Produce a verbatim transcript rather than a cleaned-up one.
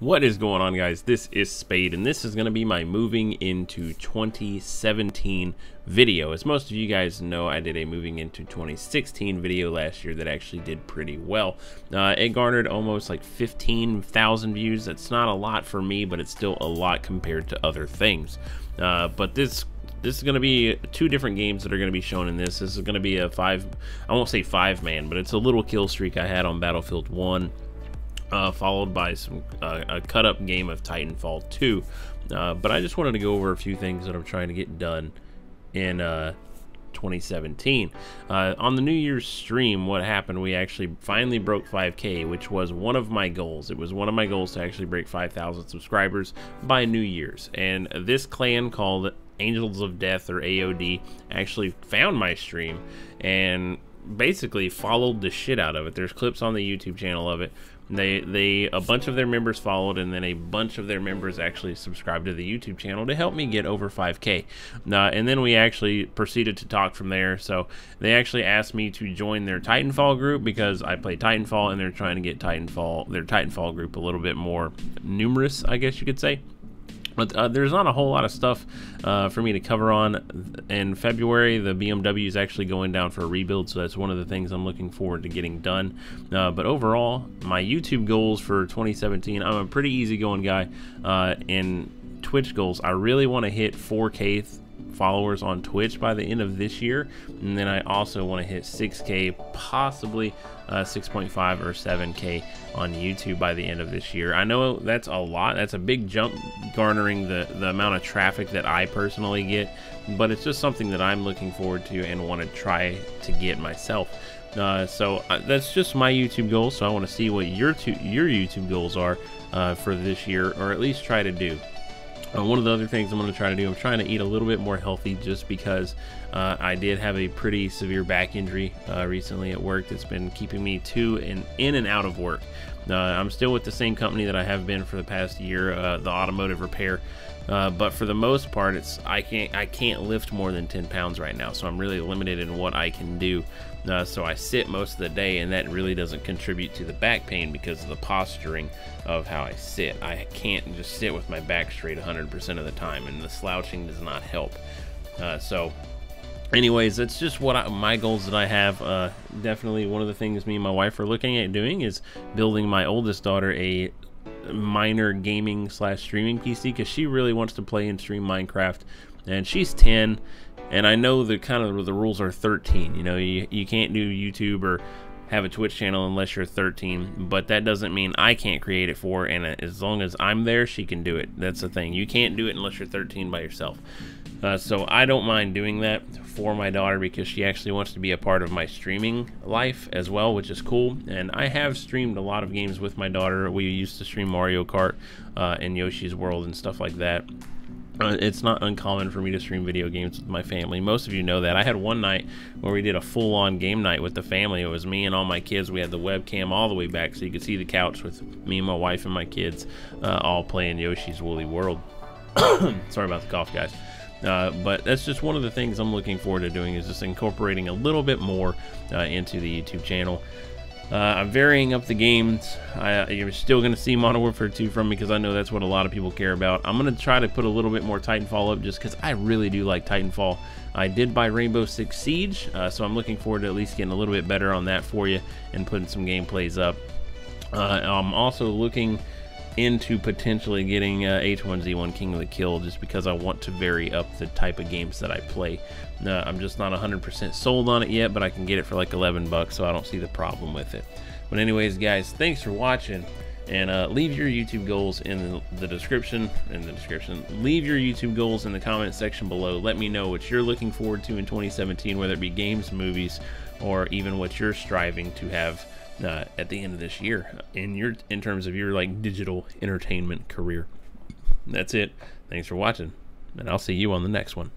What is going on, guys? This is Spade, and this is going to be my moving into twenty seventeen video. As most of you guys know, I did a moving into twenty sixteen video last year that actually did pretty well. Uh, it garnered almost like fifteen thousand views. That's not a lot for me, but it's still a lot compared to other things. Uh, but this This is going to be two different games that are going to be shown in this. This is going to be a five, I won't say five man, but it's a little kill streak I had on Battlefield one, uh, followed by some uh, a cut up game of Titanfall two. Uh, but I just wanted to go over a few things that I'm trying to get done in uh, twenty seventeen. Uh, on the New Year's stream, what happened, we actually finally broke five K, which was one of my goals. It was one of my goals to actually break five thousand subscribers by New Year's. And this clan called Angels of Death, or A O D, actually found my stream and basically followed the shit out of it. There's clips on the YouTube channel of it. They, they, a bunch of their members followed, and then a bunch of their members actually subscribed to the YouTube channel to help me get over five K. Uh, and then we actually proceeded to talk from there. So they actually asked me to join their Titanfall group because I play Titanfall, and they're trying to get Titanfall, their Titanfall group, a little bit more numerous, I guess you could say. But uh, there's not a whole lot of stuff uh, for me to cover on. In February, the B M W is actually going down for a rebuild, so that's one of the things I'm looking forward to getting done. Uh, but overall, my YouTube goals for twenty seventeen, I'm a pretty easygoing guy. Uh, and Twitch goals, I really want to hit four K followers on Twitch by the end of this year. And then I also want to hit six K, possibly uh, six point five or seven K on YouTube by the end of this year. I know that's a lot. That's a big jump, garnering the the amount of traffic that I personally get, but it's just something that I'm looking forward to and want to try to get myself. Uh, so uh, that's just my YouTube goals. So I want to see what your two, your YouTube goals are uh, for this year, or at least try to do. Uh, one of the other things I'm going to try to do, I'm trying to eat a little bit more healthy, just because uh, I did have a pretty severe back injury uh, recently at work that's been keeping me to and in and out of work. Uh, I'm still with the same company that I have been for the past year, uh, the automotive repair. Uh, but for the most part, it's I can't I can't lift more than ten pounds right now, so I'm really limited in what I can do. Uh, so I sit most of the day, and that really doesn't contribute to the back pain because of the posturing of how I sit. I can't just sit with my back straight one hundred percent of the time, and the slouching does not help. Uh, so anyways, that's just what I, my goals that I have. Uh, definitely one of the things me and my wife are looking at doing is building my oldest daughter a minor gaming slash streaming P C, because she really wants to play and stream Minecraft, and she's ten, and I know the kind of the rules are thirteen. You know, you, you can't do YouTube or have a Twitch channel unless you're thirteen, but that doesn't mean I can't create it for her, and as long as I'm there, she can do it. That's the thing. You can't do it unless you're thirteen by yourself. Uh, so I don't mind doing that for my daughter, because she actually wants to be a part of my streaming life as well, which is cool. And I have streamed a lot of games with my daughter. We used to stream Mario Kart uh, and Yoshi's World and stuff like that. Uh, it's not uncommon for me to stream video games with my family. Most of you know that. I had one night where we did a full-on game night with the family. It was me and all my kids. We had the webcam all the way back so you could see the couch with me and my wife and my kids uh, all playing Yoshi's Woolly World. Sorry about the cough, guys. Uh, but that's just one of the things I'm looking forward to doing, is just incorporating a little bit more uh, into the YouTube channel. Uh, I'm varying up the games. I, you're still going to see Modern Warfare two from me, because I know that's what a lot of people care about. I'm going to try to put a little bit more Titanfall up, just because I really do like Titanfall. I did buy Rainbow Six Siege, uh, so I'm looking forward to at least getting a little bit better on that for you and putting some gameplays up. Uh, I'm also looking into potentially getting uh, H one Z one King of the Kill, just because I want to vary up the type of games that I play. Uh, I'm just not one hundred percent sold on it yet, but I can get it for like eleven bucks, so I don't see the problem with it. But anyways, guys, thanks for watching, and uh, leave your YouTube goals in the description, in the description, leave your YouTube goals in the comment section below. Let me know what you're looking forward to in twenty seventeen, whether it be games, movies, or even what you're striving to have Uh, at the end of this year in your in terms of your like digital entertainment career. That's it. Thanks for watching, and I'll see you on the next one.